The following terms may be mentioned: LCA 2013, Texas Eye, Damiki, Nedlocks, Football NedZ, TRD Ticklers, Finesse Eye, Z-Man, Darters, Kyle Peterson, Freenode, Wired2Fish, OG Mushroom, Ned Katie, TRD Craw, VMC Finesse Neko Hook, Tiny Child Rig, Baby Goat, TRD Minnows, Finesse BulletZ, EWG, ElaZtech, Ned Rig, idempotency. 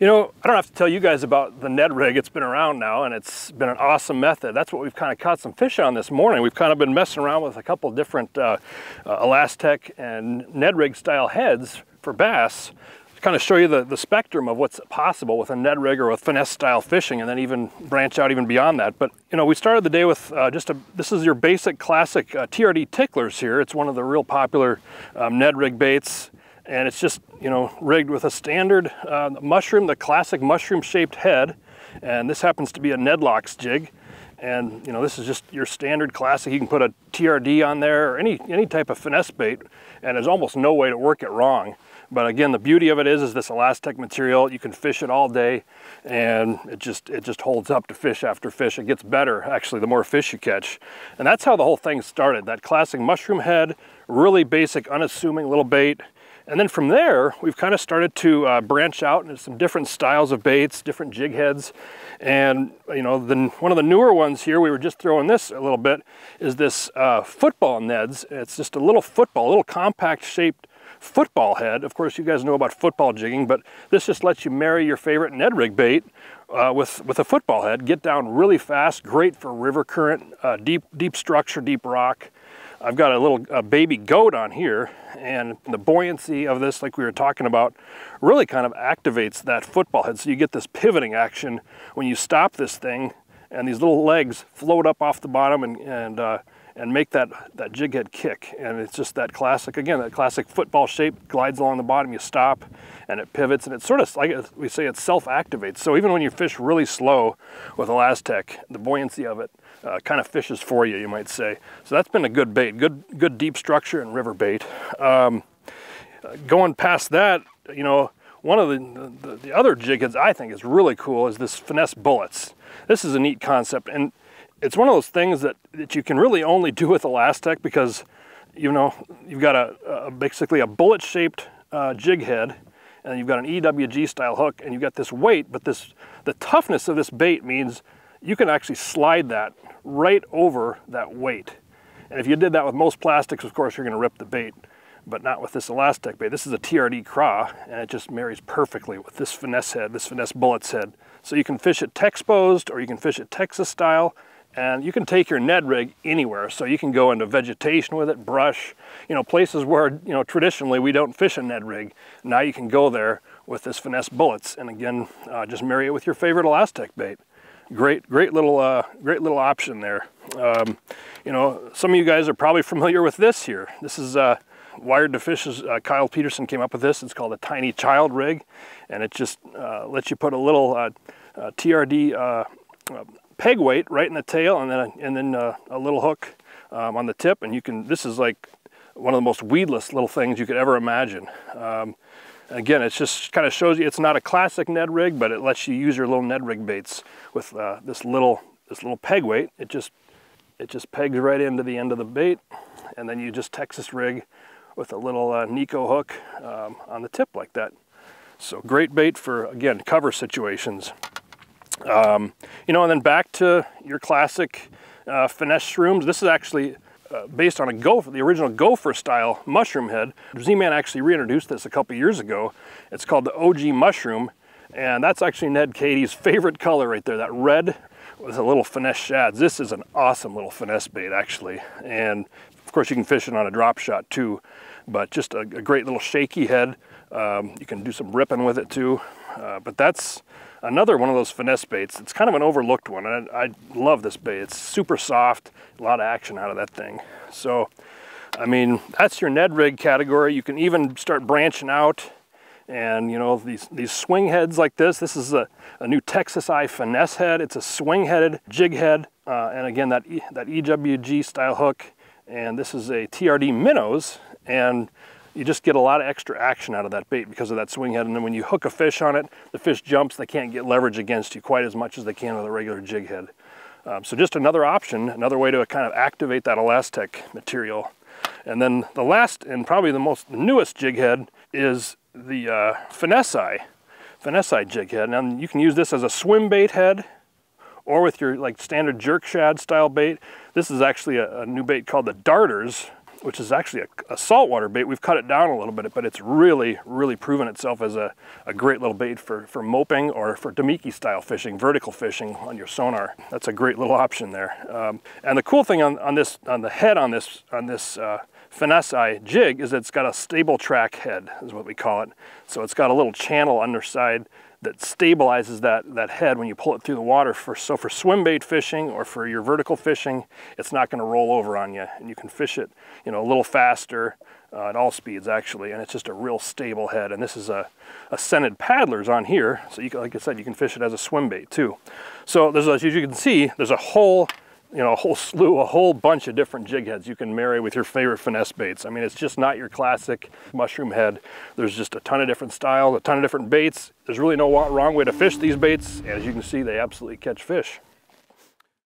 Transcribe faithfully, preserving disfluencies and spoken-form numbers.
You know, I don't have to tell you guys about the Ned Rig. It's been around now, and it's been an awesome method. That's what we've kind of caught some fish on this morning. We've kind of been messing around with a couple different uh, uh, ElaZtech and Ned Rig style heads for bass, to kind of show you the, the spectrum of what's possible with a Ned Rig or with finesse style fishing, and then even branch out even beyond that. But, you know, we started the day with uh, just a, this is your basic classic uh, T R D Ticklers here. It's one of the real popular um, Ned Rig baits. And it's just, you know, rigged with a standard uh, mushroom, the classic mushroom shaped head. And this happens to be a Nedlocks jig. And, you know, this is just your standard classic. You can put a T R D on there or any, any type of finesse bait, and there's almost no way to work it wrong. But again, the beauty of it is, is this ElaZtech material. You can fish it all day, and it just it just holds up to fish after fish. It gets better, actually, the more fish you catch. And that's how the whole thing started. That classic mushroom head, really basic, unassuming little bait. And then from there, we've kind of started to uh, branch out into some different styles of baits, different jig heads. And, you know, the, one of the newer ones here, we were just throwing this a little bit, is this uh, football Ned's. It's just a little football, little compact shaped football head. Of course, you guys know about football jigging, but this just lets you marry your favorite Ned Rig bait uh, with, with a football head, get down really fast, great for river current, uh, deep, deep structure, deep rock. I've got a little uh, baby goat on here, and the buoyancy of this, like we were talking about, really kind of activates that football head. So you get this pivoting action when you stop this thing, and these little legs float up off the bottom and, and, uh, and make that, that jig head kick. And it's just that classic, again, that classic football shape, glides along the bottom, you stop, and it pivots, and it's sort of, like we say, it self-activates. So even when you fish really slow with ElaZtech, the buoyancy of it Uh, kind of fishes for you, you might say. So that's been a good bait, good good deep structure and river bait. Um, going past that, you know, one of the, the, the other jig heads I think is really cool is this Finesse BulletZ. This is a neat concept, and it's one of those things that, that you can really only do with ElaZtech because, you know, you've got a, a basically a bullet-shaped uh, jig head, and you've got an E W G style hook, and you've got this weight, but this the toughness of this bait means you can actually slide that right over that weight. And if you did that with most plastics, of course, you're going to rip the bait, but not with this ElaZtech bait. This is a T R D Craw, and it just marries perfectly with this finesse head, this finesse BulletZ head. So you can fish it texposed, or you can fish it Texas style, and you can take your Ned Rig anywhere. So you can go into vegetation with it, brush, you know, places where, you know, traditionally we don't fish a Ned Rig. Now you can go there with this finesse BulletZ, and again, uh, just marry it with your favorite ElaZtech bait. Great, great little, uh, great little option there. Um, you know, some of you guys are probably familiar with this here. This is uh, Wired to Fish. Uh, Kyle Peterson came up with this. It's called a Tiny Child Rig, and it just uh, lets you put a little uh, uh, T R D uh, uh, peg weight right in the tail, and then a, and then uh, a little hook um, on the tip, and you can. This is like one of the most weedless little things you could ever imagine. Um, Again, it just kind of shows you it's not a classic Ned Rig, but it lets you use your little Ned Rig baits with uh, this little this little peg weight. It just it just pegs right into the end of the bait, and then you just Texas rig with a little uh, Nico hook um, on the tip like that. So great bait for, again, cover situations. Um, you know, and then back to your classic uh, finesse shrooms. This is actually Uh, based on a gopher, the original gopher style mushroom head. Z-Man actually reintroduced this a couple years ago. It's called the O G Mushroom, and that's actually Ned Katie's favorite color right there, that red with a little finesse shads. This is an awesome little finesse bait, actually. And of course you can fish it on a drop shot too, but just a, a great little shaky head. Um, you can do some ripping with it too, uh, but that's another one of those finesse baits. It's kind of an overlooked one, and I, I love this bait. It's super soft, a lot of action out of that thing. So, I mean, that's your Ned Rig category. You can even start branching out, and, you know, these, these swing heads like this. This is a, a new Texas Eye finesse head. It's a swing-headed jig head, uh, and again, that, e, that E W G style hook, and this is a T R D Minnows, and you just get a lot of extra action out of that bait because of that swing head. And then when you hook a fish on it, the fish jumps. They can't get leverage against you quite as much as they can with a regular jig head. Um, so just another option, another way to kind of activate that ElaZtech material. And then the last and probably the most the newest jig head is the uh, Finesse Eye, Finesse Eye jig head. Now you can use this as a swim bait head, or with your like standard jerk shad style bait. This is actually a, a new bait called the Darters. which is actually a, a saltwater bait. We've cut it down a little bit, but it's really, really proven itself as a, a great little bait for, for moping or for Damiki style fishing, vertical fishing on your sonar. That's a great little option there. Um, and the cool thing on, on this, on the head on this, on this uh, Finesse Eye jig is it's got a stable track head, is what we call it. So it's got a little channel underside that stabilizes that, that head when you pull it through the water. For, so for swim bait fishing or for your vertical fishing, it's not gonna roll over on you. And you can fish it, you know, a little faster uh, at all speeds actually. And it's just a real stable head. And this is a, a scented paddlers on here. So you can, like I said, you can fish it as a swim bait too. So there's, as you can see, there's a whole, you know, a whole slew, a whole bunch of different jig heads you can marry with your favorite finesse baits. I mean, it's just not your classic mushroom head. There's just a ton of different styles, a ton of different baits. There's really no wrong way to fish these baits. And as you can see, they absolutely catch fish.